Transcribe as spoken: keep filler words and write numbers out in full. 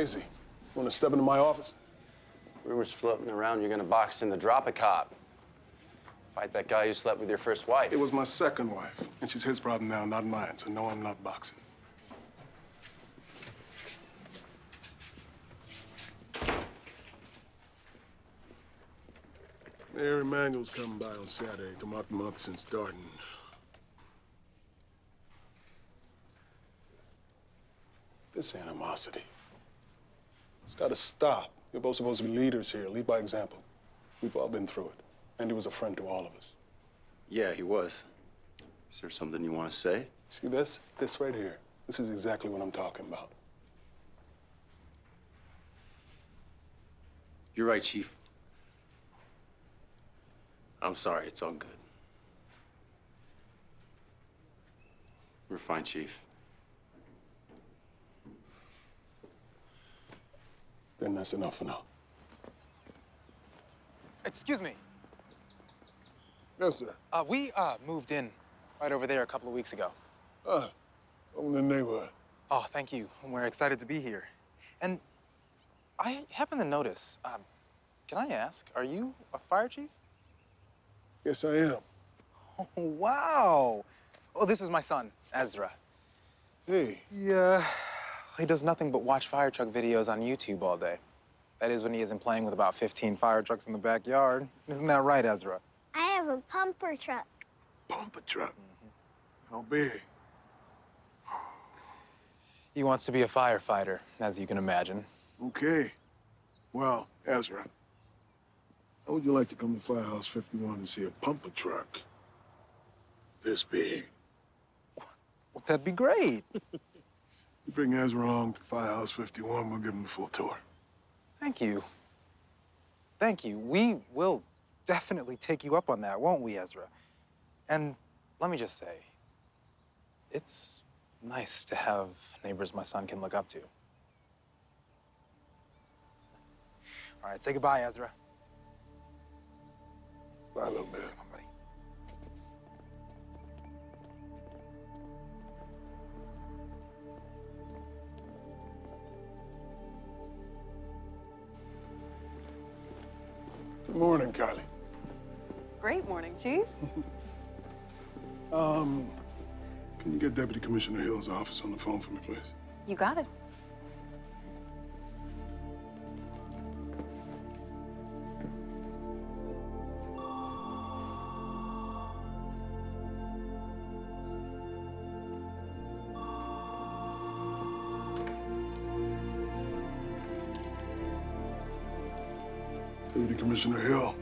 crazy. Want to step into my office? Rumors floating around you're gonna box in the drop-a cop. Fight that guy who slept with your first wife. It was my second wife, and she's his problem now, not mine, so no, I'm not boxing. Mayor Emanuel's coming by on Saturday to mark the month since starting. This animosity, it's got to stop. You're both supposed to be leaders here. Lead by example. We've all been through it. And he was a friend to all of us. Yeah, he was. Is there something you want to say? See this? This right here. This is exactly what I'm talking about. You're right, Chief. I'm sorry, it's all good. We're fine, Chief. Then that's enough for now. Excuse me. Yes, sir. Uh, we uh, moved in right over there a couple of weeks ago. Uh, over in the neighborhood. Oh, thank you. We're excited to be here. And I happen to notice, uh, can I ask, are you a fire chief? Yes, I am. Oh, wow. Oh, this is my son, Ezra. Hey. Yeah. He does nothing but watch fire truck videos on YouTube all day. That is when he isn't playing with about fifteen fire trucks in the backyard. Isn't that right, Ezra? I have a pumper truck. Pumper truck? Mm-hmm. How big? He wants to be a firefighter, as you can imagine. Okay. Well, Ezra, how would you like to come to Firehouse fifty-one and see a pumper truck this big? Well, that'd be great. You bring Ezra along to Firehouse fifty-one, we'll give him a full tour. Thank you. Thank you. We will definitely take you up on that, won't we, Ezra? And let me just say, it's nice to have neighbors my son can look up to. All right, say goodbye, Ezra. Bye, little man. Come on, buddy. Good morning, Kylie. Great morning, Chief. um, can you get Deputy Commissioner Hill's office on the phone for me, please? You got it. Commissioner Hill.